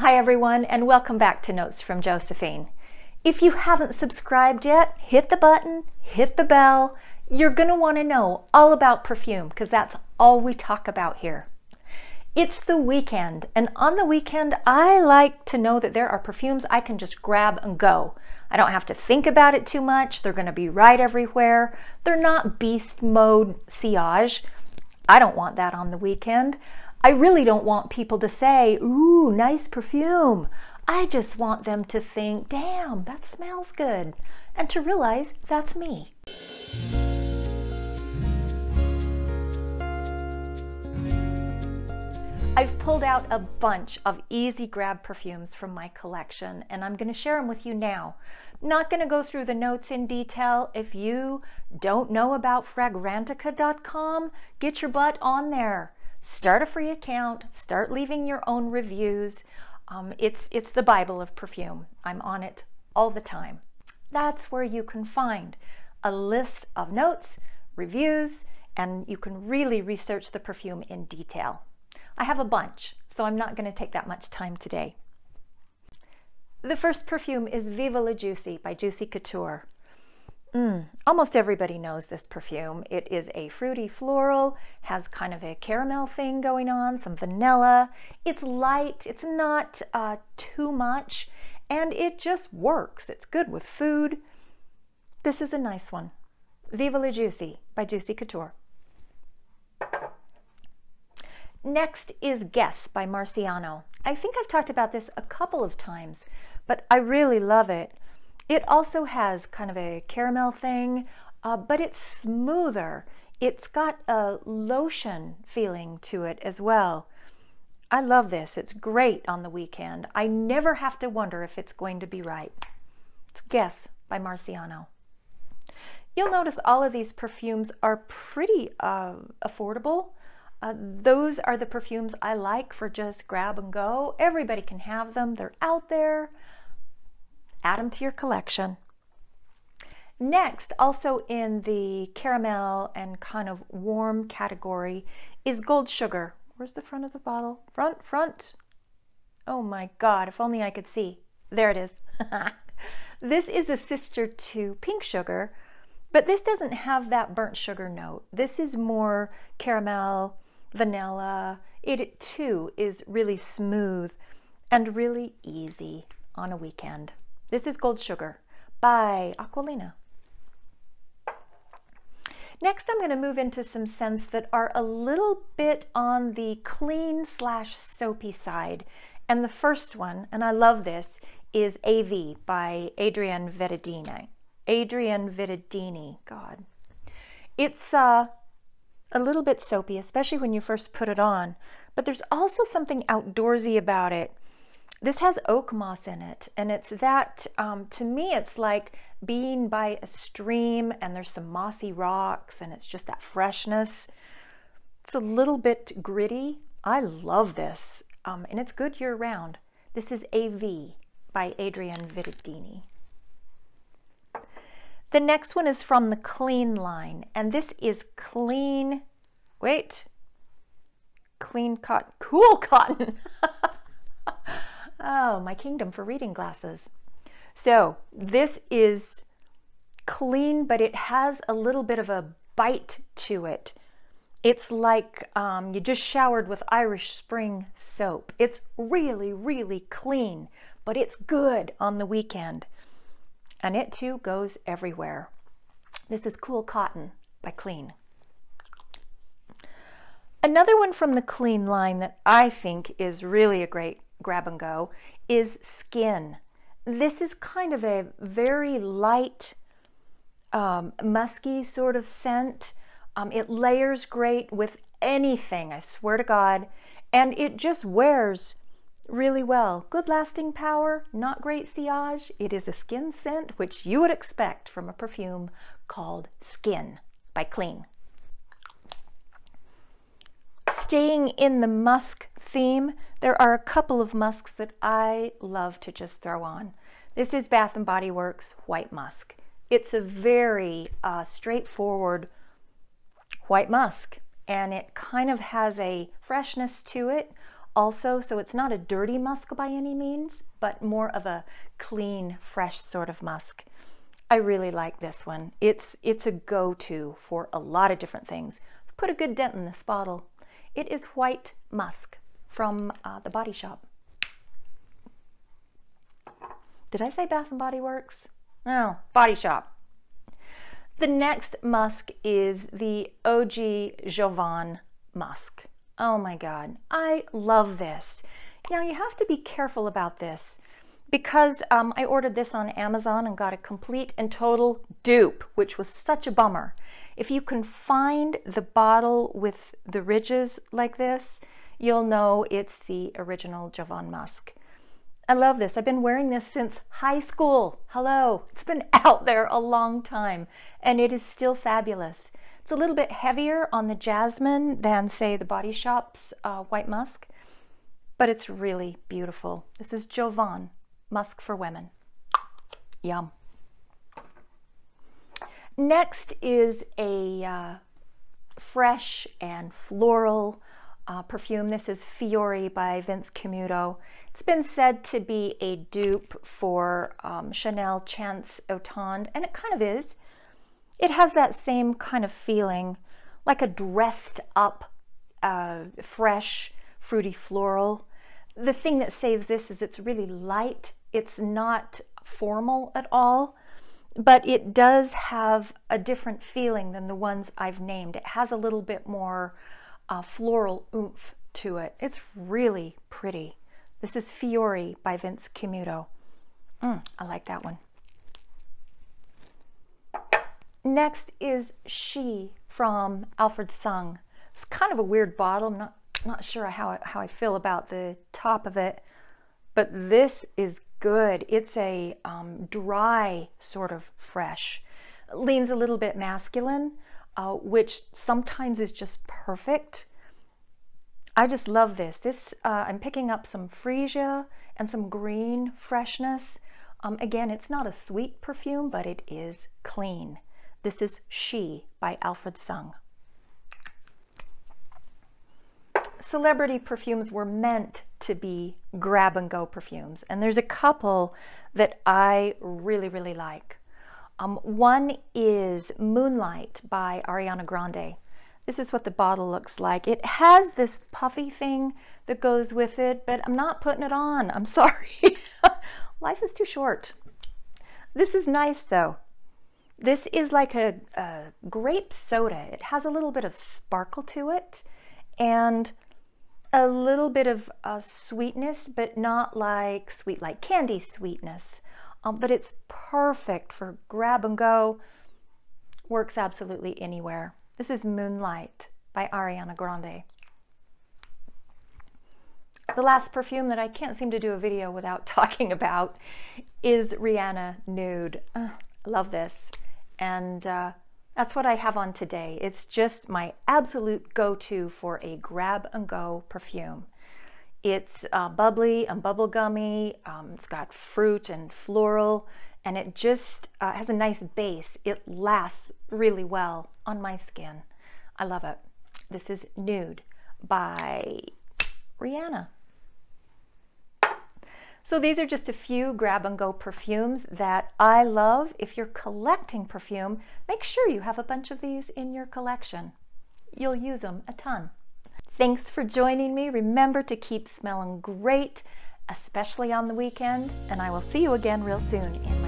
Hi everyone, and welcome back to Notes from Josephine. If you haven't subscribed yet, hit the button, hit the bell. You're gonna wanna know all about perfume because that's all we talk about here. It's the weekend, and on the weekend, I like to know that there are perfumes I can just grab and go. I don't have to think about it too much. They're gonna be right everywhere. They're not beast mode sillage. I don't want that on the weekend. I really don't want people to say, ooh, nice perfume. I just want them to think, damn, that smells good. And to realize that's me. I've pulled out a bunch of easy grab perfumes from my collection, and I'm gonna share them with you now. Not gonna go through the notes in detail. If you don't know about Fragrantica.com, get your butt on there. Start a free account, start leaving your own reviews. It's the Bible of perfume. I'm on it all the time. That's where you can find a list of notes, reviews, and you can really research the perfume in detail. I have a bunch, so I'm not going to take that much time today. The first perfume is Viva la Juicy by Juicy Couture. Almost everybody knows this perfume. It is a fruity floral, has kind of a caramel thing going on, some vanilla. It's light, it's not too much, and it just works. It's good with food. This is a nice one. Viva la Juicy by Juicy Couture. Next is Guess by Marciano. I think I've talked about this a couple of times, but I really love it. It also has kind of a caramel thing, but it's smoother. It's got a lotion feeling to it as well. I love this. It's great on the weekend. I never have to wonder if it's going to be right. It's Guess by Marciano. You'll notice all of these perfumes are pretty affordable. Those are the perfumes I like for just grab and go. Everybody can have them. They're out there. Add them to your collection. Next, also in the caramel and kind of warm category, is Gold Sugar. Where's the front of the bottle? Front. Oh my God, if only I could see. There it is. This is a sister to Pink Sugar, but this doesn't have that burnt sugar note. This is more caramel, vanilla. It too is really smooth and really easy on a weekend. This is Gold Sugar by Aqualina. Next, I'm going to move into some scents that are a little bit on the clean/soapy side. And the first one, and I love this, is AV by Adrienne Vittadini. God. It's a little bit soapy, especially when you first put it on, but there's also something outdoorsy about it. This has oak moss in it, and it's that, to me, it's like being by a stream and there's some mossy rocks and it's just that freshness. It's a little bit gritty. I love this, and it's good year round. This is AV by Adrienne Vittadini. The next one is from the Clean line, and this is Cool Cotton. Oh, my kingdom for reading glasses. So this is clean, but it has a little bit of a bite to it. It's like you just showered with Irish Spring soap. It's really, really clean, but it's good on the weekend. And it too goes everywhere. This is Cool Cotton by Clean. Another one from the Clean line that I think is really a great grab and go is Skin. This is kind of a very light, musky sort of scent. It layers great with anything, I swear to God, and it just wears really well. Good lasting power, not great sillage. It is a skin scent, which you would expect from a perfume called Skin by Clean. Staying in the musk theme, there are a couple of musks that I love to just throw on. This is Bath and Body Works White Musk. It's a very straightforward white musk, and it kind of has a freshness to it, also, so it's not a dirty musk by any means, but more of a clean, fresh sort of musk. I really like this one. It's a go-to for a lot of different things. I've put a good dent in this bottle. It is White Musk from the Body Shop. Did I say Bath and Body Works? No, Body Shop. The next musk is the OG Jovan Musk. Oh my God, I love this. Now you have to be careful about this, because I ordered this on Amazon and got a complete and total dupe, which was such a bummer. If you can find the bottle with the ridges like this, you'll know it's the original Jovan Musk. I love this. I've been wearing this since high school. Hello. It's been out there a long time, and it is still fabulous. It's a little bit heavier on the jasmine than, say, the Body Shop's White Musk, but it's really beautiful. This is Jovan Musk for Women. Yum. Next is a fresh and floral perfume. This is Fiori by Vince Camuto. It's been said to be a dupe for Chanel Chance Automne, and it kind of is. It has that same kind of feeling, like a dressed up, fresh, fruity floral. The thing that saves this is it's really light. It's not formal at all, but it does have a different feeling than the ones I've named. It has a little bit more floral oomph to it. It's really pretty. This is Fiori by Vince Camuto. I like that one. Next is Shi from Alfred Sung. It's kind of a weird bottle. I'm not sure how I feel about the top of it, but this is good. It's a dry sort of fresh. It leans a little bit masculine, which sometimes is just perfect. I just love this. I'm picking up some freesia and some green freshness. Again, it's not a sweet perfume, but it is clean. This is Shi by Alfred Sung. Celebrity perfumes were meant to be grab-and-go perfumes, and there's a couple that I really, really like. One is Moonlight by Ariana Grande. This is what the bottle looks like. It has this puffy thing that goes with it, but I'm not putting it on. I'm sorry. Life is too short. This is nice, though. This is like a grape soda. It has a little bit of sparkle to it and a little bit of sweetness, but not like sweet, like candy sweetness. But it's perfect for grab and go. Works absolutely anywhere. This is Moonlight by Ariana Grande. The last perfume that I can't seem to do a video without talking about is Rihanna Nude. I love this. And that's what I have on today. It's just my absolute go-to for a grab-and-go perfume. It's bubbly and bubblegummy, it's got fruit and floral, and it just has a nice base. It lasts really well on my skin. I love it. This is Nude by Rihanna. So these are just a few grab-and-go perfumes that I love. If you're collecting perfume, make sure you have a bunch of these in your collection. You'll use them a ton. Thanks for joining me. Remember to keep smelling great, especially on the weekend, and I will see you again real soon.